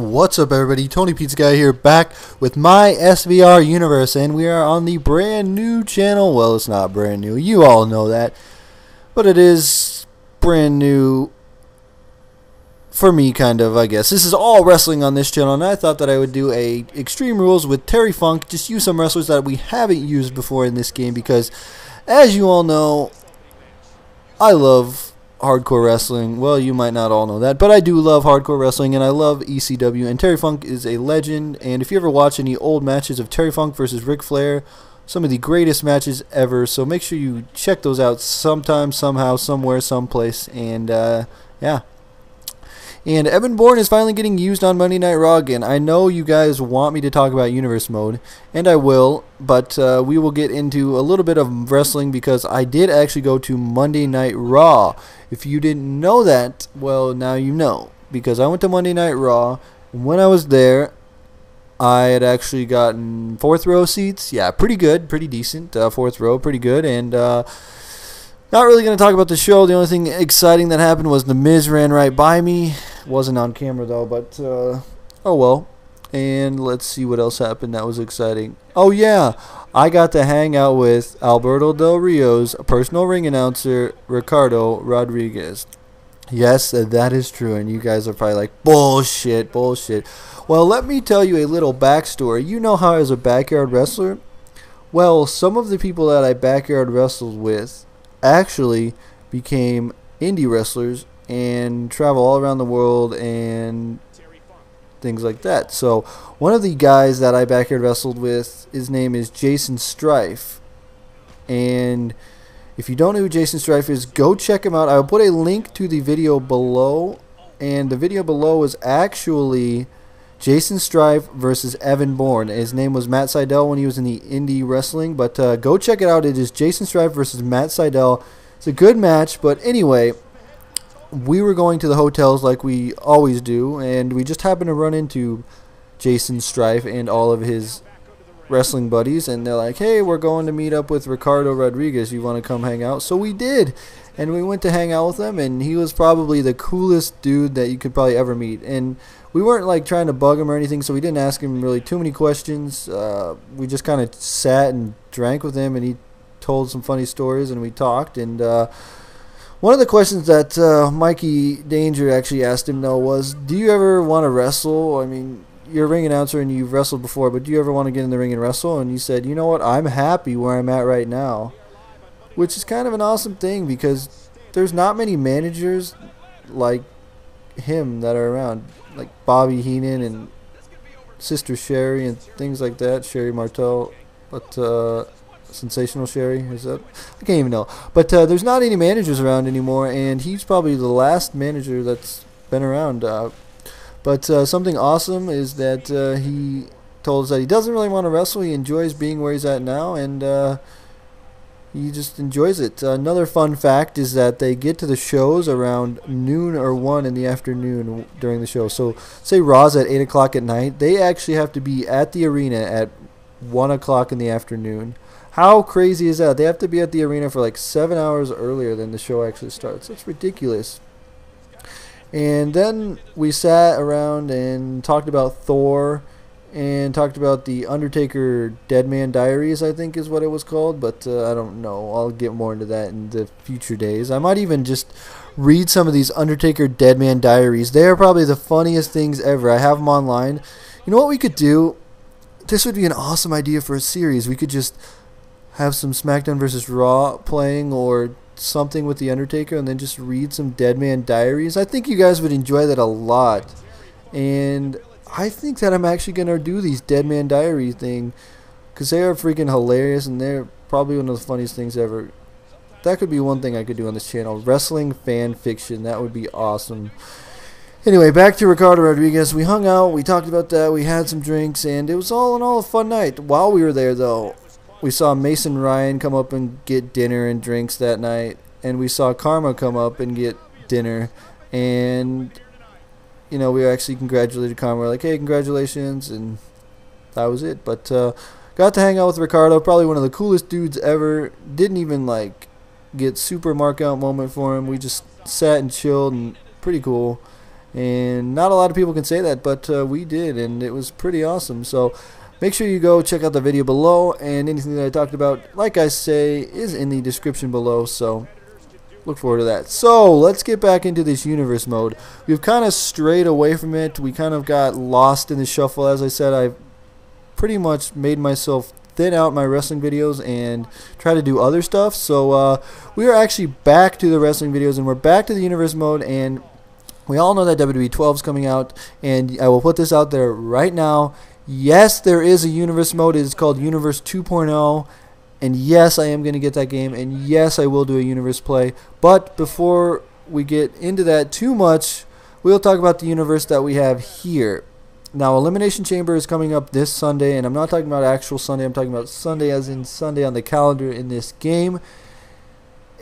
What's up, everybody? Tony Pizza Guy here, back with my SVR universe, and we are on the brand new channel. Well, it's not brand new, you all know that, but it is brand new for me, kind of, I guess. This is all wrestling on this channel, and I thought that I would do a Extreme Rules with Terry Funk, just use some wrestlers that we haven't used before in this game, because as you all know, I love hardcore wrestling. Well, you might not all know that, but I do love hardcore wrestling, and I love ECW, and Terry Funk is a legend. And if you ever watch any old matches of Terry Funk versus Ric Flair, some of the greatest matches ever, so make sure you check those out sometime, somehow, somewhere, someplace. And yeah, and Evan Bourne is finally getting used on Monday Night Raw again. I know you guys want me to talk about Universe Mode, and I will, but we will get into a little bit of wrestling because I did actually go to Monday Night Raw. If you didn't know that, well, now you know, because I went to Monday Night Raw, and when I was there, I had actually gotten fourth row seats. Yeah, pretty good, pretty decent, fourth row, pretty good, and not really going to talk about the show. The only thing exciting that happened was The Miz ran right by me. Wasn't on camera, though, but oh well. And let's see what else happened that was exciting. Oh, yeah. I got to hang out with Alberto Del Rio's personal ring announcer, Ricardo Rodriguez. Yes, that is true, and you guys are probably like, bullshit, bullshit. Well, let me tell you a little backstory. You know how I was a backyard wrestler? Well, some of the people that I backyard wrestled with actually became indie wrestlers and travel all around the world and things like that. So one of the guys that I backyard wrestled with, his name is Jaysin Strife, and if you don't know who Jaysin Strife is, go check him out. I'll put a link to the video below, and the video below is actually Jaysin Strife versus Evan Bourne. His name was Matt Seidel when he was in the indie wrestling, but go check it out. It is Jaysin Strife versus Matt Seidel. It's a good match, but anyway, we were going to the hotels like we always do, and we just happened to run into Jaysin Strife and all of his wrestling buddies, and they're like, hey, we're going to meet up with Ricardo Rodriguez. You want to come hang out? So we did, and we went to hang out with him, and he was probably the coolest dude that you could probably ever meet. And we weren't like trying to bug him or anything, so we didn't ask him really too many questions. We just kind of sat and drank with him, and he told some funny stories, and we talked. And one of the questions that Mikey Danger actually asked him, though, was, do you ever want to wrestle? I mean, you're a ring announcer and you've wrestled before, but do you ever want to get in the ring and wrestle? And he said, you know what, I'm happy where I'm at right now, which is kind of an awesome thing because there's not many managers like him that are around, like Bobby Heenan and Sister Sherry and things like that, Sherry Martell, but Sensational Sherry, is that? I can't even know. But there's not any managers around anymore, and he's probably the last manager that's been around. But something awesome is that he told us that he doesn't really want to wrestle. He enjoys being where he's at now, and he just enjoys it. Another fun fact is that they get to the shows around noon or 1 in the afternoon during the show. So say Raw's at 8 o'clock at night. They actually have to be at the arena at 1 o'clock in the afternoon. How crazy is that? They have to be at the arena for like 7 hours earlier than the show actually starts. That's ridiculous. And then we sat around and talked about Thor and talked about the Undertaker Dead Man Diaries, I think is what it was called, but I don't know. I'll get more into that in the future days. I might even just read some of these Undertaker Dead Man Diaries. They are probably the funniest things ever. I have them online. You know what we could do? This would be an awesome idea for a series. We could just have some SmackDown vs. Raw playing or something with the Undertaker, and then just read some Dead Man Diaries. I think you guys would enjoy that a lot, and I think that I'm actually going to do these Dead Man Diary thing because they are freaking hilarious, and they're probably one of the funniest things ever. That could be one thing I could do on this channel, wrestling fan fiction. That would be awesome. Anyway, back to Ricardo Rodriguez. We hung out, we talked about that, we had some drinks, and it was all in all a fun night. While we were there, though, we saw Mason Ryan come up and get dinner and drinks that night, and we saw Karma come up and get dinner, and you know, we actually congratulated Karma. We're like, hey, congratulations, and that was it. But got to hang out with Ricardo, probably one of the coolest dudes ever. Didn't even like get super mark out moment for him. We just sat and chilled, and pretty cool. And not a lot of people can say that, but we did, and it was pretty awesome. So make sure you go check out the video below, and anything that I talked about, like I say, is in the description below, so look forward to that. So let's get back into this universe mode. We've kind of strayed away from it. We kind of got lost in the shuffle. As I said, I've pretty much made myself thin out my wrestling videos and try to do other stuff. So we are actually back to the wrestling videos, and we're back to the universe mode, and we all know that WWE 12 is coming out, and I will put this out there right now. Yes, there is a universe mode. It is called Universe 2.0, and yes, I am going to get that game, and yes, I will do a universe play. But before we get into that too much, we'll talk about the universe that we have here. Now, Elimination Chamber is coming up this Sunday, and I'm not talking about actual Sunday. I'm talking about Sunday as in Sunday on the calendar in this game.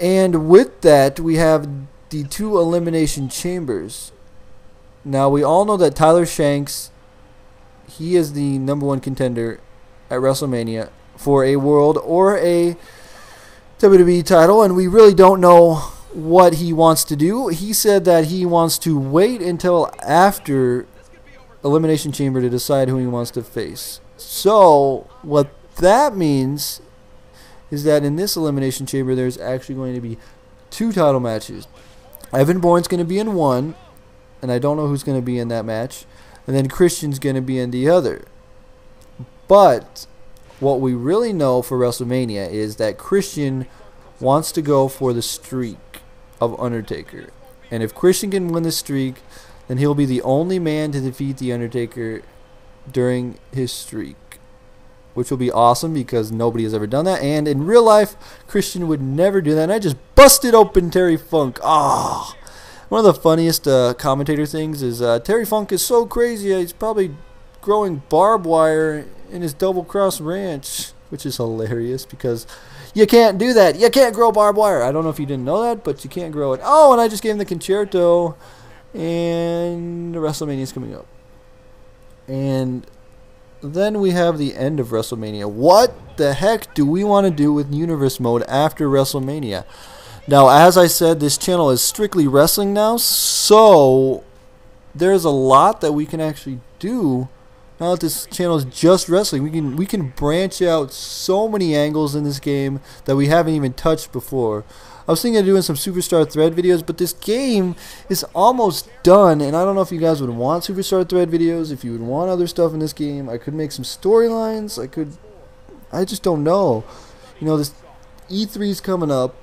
And with that, we have the two Elimination Chambers. Now, we all know that Tyler Shanks, he is the #1 contender at WrestleMania for a world or a WWE title, and we really don't know what he wants to do. He said that he wants to wait until after Elimination Chamber to decide who he wants to face. So what that means is that in this Elimination Chamber, there's actually going to be two title matches. Evan Bourne's going to be in one, and I don't know who's going to be in that match. And then Christian's going to be in the other. But what we really know for WrestleMania is that Christian wants to go for the streak of Undertaker. And if Christian can win the streak, then he'll be the only man to defeat the Undertaker during his streak, which will be awesome because nobody has ever done that. And in real life, Christian would never do that. And I just busted open Terry Funk. Ah. Oh. One of the funniest commentator things is Terry Funk is so crazy he's probably growing barbed wire in his Double Cross Ranch, which is hilarious because you can't do that. You can't grow barbed wire. I don't know if you didn't know that, but you can't grow it. Oh, and I just gave him the concerto, and WrestleMania is coming up. And then we have the end of WrestleMania. What the heck do we want to do with Universe Mode after WrestleMania? Now, as I said, this channel is strictly wrestling now, so there's a lot that we can actually do now that this channel is just wrestling. We can branch out so many angles in this game that we haven't even touched before. I was thinking of doing some Superstar Thread videos, but this game is almost done, and I don't know if you guys would want Superstar Thread videos, if you would want other stuff in this game. I could make some storylines. I just don't know. You know, this E3 is coming up,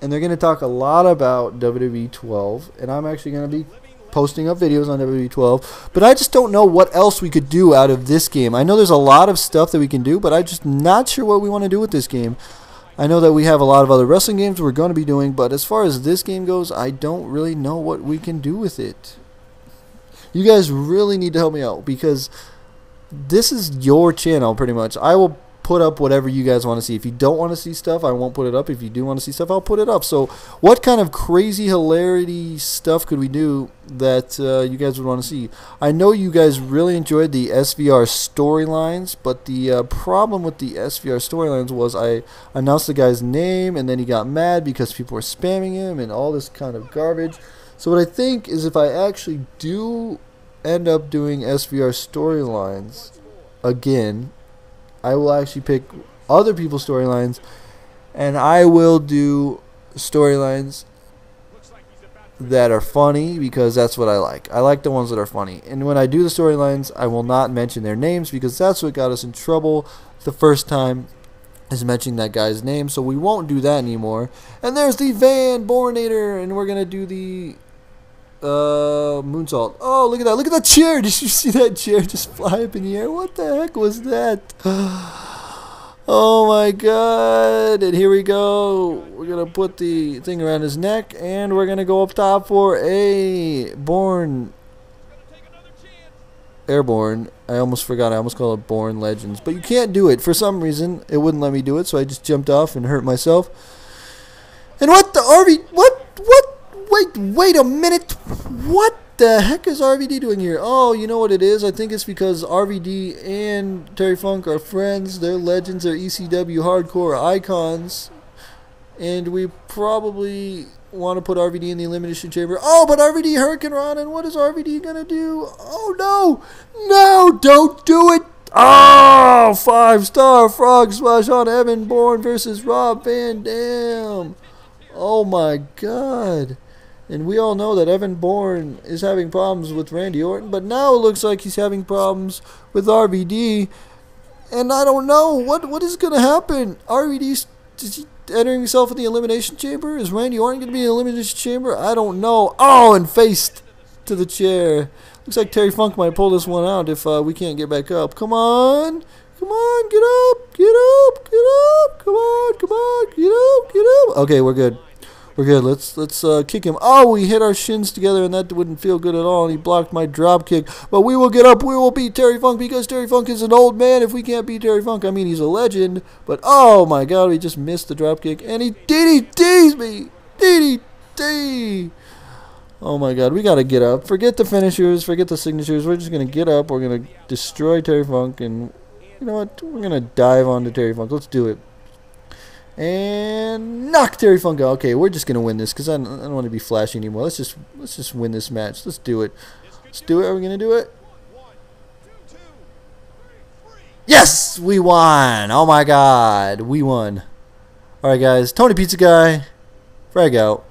and they're going to talk a lot about WWE 12, and I'm actually going to be posting up videos on WWE 12, but I just don't know what else we could do out of this game. I know there's a lot of stuff that we can do, but I'm just not sure what we want to do with this game. I know that we have a lot of other wrestling games we're going to be doing, but as far as this game goes, I don't really know what we can do with it. You guys really need to help me out, because this is your channel, pretty much. I will put up whatever you guys want to see. If you don't want to see stuff, I won't put it up. If you do want to see stuff, I'll put it up. So what kind of crazy hilarity stuff could we do that you guys would want to see? I know you guys really enjoyed the SVR storylines, but the problem with the SVR storylines was I announced the guy's name and then he got mad because people were spamming him and all this kind of garbage. So what I think is if I actually do end up doing SVR storylines again, I will actually pick other people's storylines, and I will do storylines that are funny because that's what I like. I like the ones that are funny. And when I do the storylines, I will not mention their names because that's what got us in trouble the first time, is mentioning that guy's name. So we won't do that anymore. And there's the Van Bornator, and we're going to do the moonsault. Oh, look at that. Look at that chair. Did you see that chair just fly up in the air? What the heck was that? Oh my god. And here we go. We're going to put the thing around his neck, and we're going to go up top for a Bourne Airborne. I almost forgot. I almost called it Bourne Legends. But you can't do it. For some reason, it wouldn't let me do it, so I just jumped off and hurt myself. And what the RV? What? Wait a minute. What the heck is RVD doing here? Oh, you know what it is? I think it's because RVD and Terry Funk are friends. They're legends. They're ECW hardcore icons. And we probably want to put RVD in the Elimination Chamber. Oh, but RVD Hurricane Rod, and what is RVD going to do? Oh, no. No, don't do it. Oh, 5-star frog splash on Evan Bourne versus Rob Van Dam. Oh, my God. And we all know that Evan Bourne is having problems with Randy Orton, but now it looks like he's having problems with RVD. And I don't know. What is going to happen? RVD, is he entering himself in the Elimination Chamber? Is Randy Orton going to be in the Elimination Chamber? I don't know. Oh, and faced to the chair. Looks like Terry Funk might pull this one out if we can't get back up. Come on. Come on. Get up. Get up. Get up. Come on. Come on. Get up. Get up. Okay, we're good. We're good. Let's kick him. Oh, we hit our shins together, and that wouldn't feel good at all, and he blocked my drop kick. But we will get up. We will beat Terry Funk because Terry Funk is an old man. If we can't beat Terry Funk, I mean, he's a legend. But, oh, my God, we just missed the drop kick, and he DDT's me. DDT. Oh, my God, we got to get up. Forget the finishers. Forget the signatures. We're just going to get up. We're going to destroy Terry Funk, and you know what? We're going to dive onto Terry Funk. Let's do it. And knock Terry Funk out. Okay, we're just gonna win this because I don't want to be flashy anymore. Let's just win this match. Let's do it. Let's do it. Are we gonna do it? Yes, we won. Oh my God, we won. All right, guys. Tony Pizza Guy, frag out.